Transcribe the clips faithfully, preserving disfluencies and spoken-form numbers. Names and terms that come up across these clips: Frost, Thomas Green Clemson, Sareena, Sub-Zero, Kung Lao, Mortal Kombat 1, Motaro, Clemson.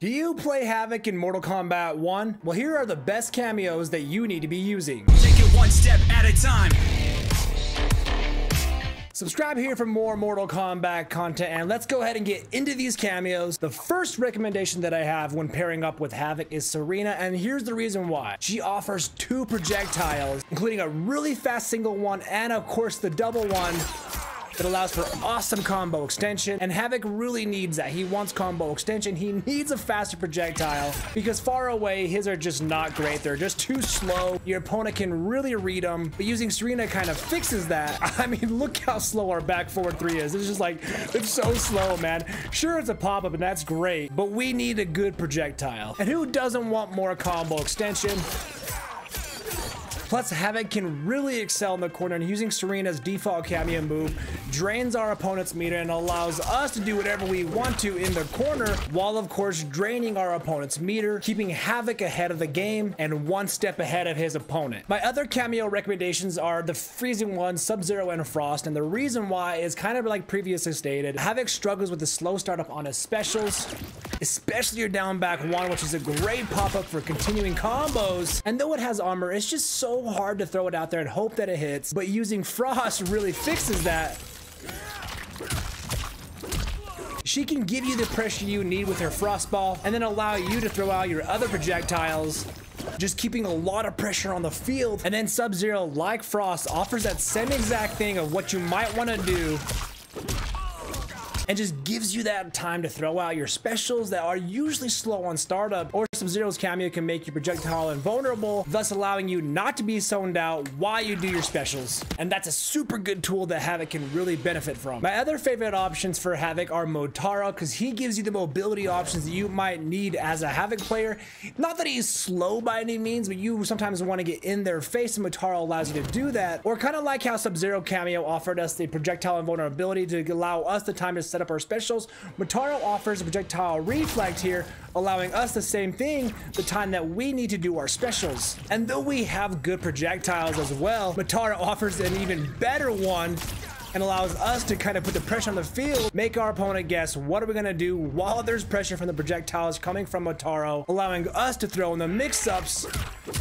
Do you play Havoc in Mortal Kombat one? Well, here are the best cameos that you need to be using. Take it one step at a time. Subscribe here for more Mortal Kombat content, and let's go ahead and get into these cameos. The first recommendation that I have when pairing up with Havoc is Sareena, and here's the reason why. She offers two projectiles, including a really fast single one and of course the double one. It allows for awesome combo extension, and Havoc really needs that. He wants combo extension. He needs a faster projectile because far away, his are just not great. They're just too slow. Your opponent can really read them, but using Sareena kind of fixes that. I mean, look how slow our back forward three is. It's just like, it's so slow, man. Sure, it's a pop-up, and that's great, but we need a good projectile. And who doesn't want more combo extension? Plus, Havoc can really excel in the corner, and using Sareena's default cameo move drains our opponent's meter and allows us to do whatever we want to in the corner, while of course draining our opponent's meter, keeping Havoc ahead of the game and one step ahead of his opponent. My other cameo recommendations are the freezing one, Sub-Zero and Frost, and the reason why is kind of like previously stated. Havoc struggles with the slow startup on his specials, especially your down back one, which is a great pop-up for continuing combos. And though it has armor, it's just so hard to throw it out there and hope that it hits, but using Frost really fixes that. She can give you the pressure you need with her Frost ball and then allow you to throw out your other projectiles, just keeping a lot of pressure on the field. And then Sub-Zero, like Frost, offers that same exact thing of what you might want to do and just gives you that time to throw out your specials that are usually slow on startup, or Sub-Zero's cameo can make your projectile invulnerable, thus allowing you not to be zoned out while you do your specials. And that's a super good tool that Havoc can really benefit from. My other favorite options for Havoc are Motaro, because he gives you the mobility options that you might need as a Havoc player. Not that he's slow by any means, but you sometimes want to get in their face, and Motaro allows you to do that. Or kind of like how Sub-Zero cameo offered us the projectile invulnerability to allow us the time to set up our specials, Motaro offers a projectile reflect here, allowing us the same thing, the time that we need to do our specials. And though we have good projectiles as well, Motaro offers an even better one and allows us to kind of put the pressure on the field, make our opponent guess what are we gonna do while there's pressure from the projectiles coming from Motaro, allowing us to throw in the mix-ups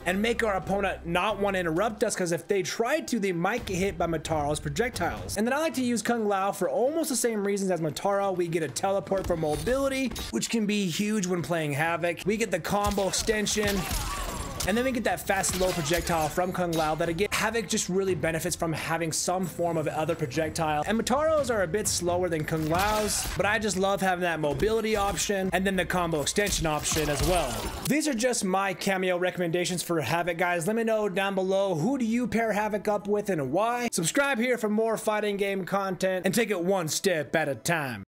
and make our opponent not want to interrupt us, because if they try to, they might get hit by Motaro's projectiles. And then I like to use Kung Lao for almost the same reasons as Motaro. We get a teleport for mobility, which can be huge when playing Havoc. We get the combo extension, and then we get that fast low projectile from Kung Lao that, again, Havoc just really benefits from having some form of other projectile. And Motaro's are a bit slower than Kung Lao's, but I just love having that mobility option and then the combo extension option as well. These are just my cameo recommendations for Havoc, guys. Let me know down below, who do you pair Havoc up with and why? Subscribe here for more fighting game content, and take it one step at a time.